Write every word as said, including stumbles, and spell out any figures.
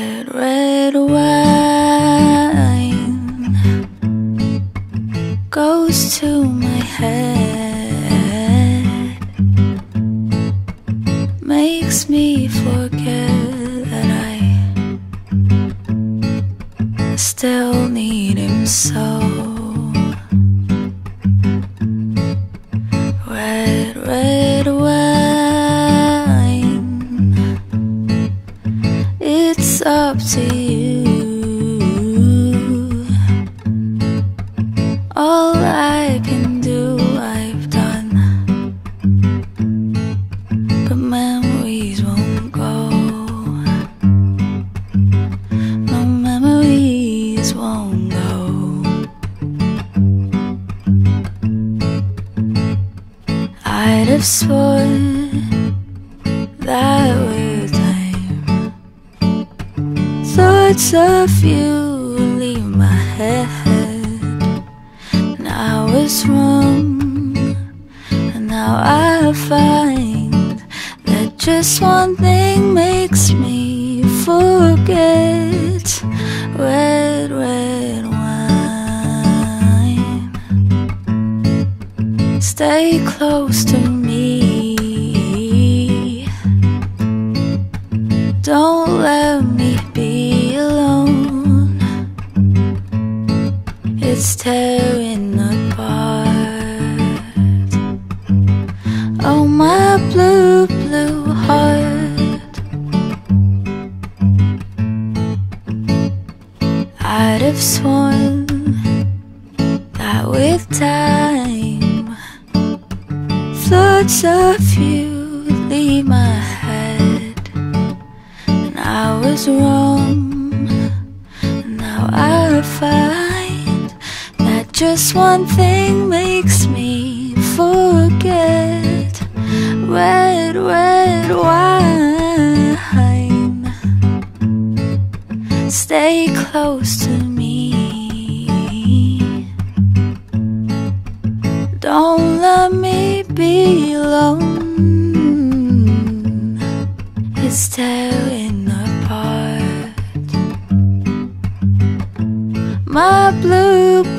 red, red wine goes to my head, makes me forget that I still need him so. Red, red wine, it's up to you. All I can do, I've done, but memories won't go. No, memories won't go. I'd have sworn that with time, thoughts of you leave my head. And I was wrong, and now I find that just one thing makes me forget. Red, red wine, stay close to me, don't let me be alone. It's tearing apart, oh my blue, blue heart. I'd have sworn that with time, thoughts of you leave my head. And I was wrong, and now I find that just one thing makes me forget. Red, red wine, stay close to me, don't let me be alone. It's tearing apart, my blue.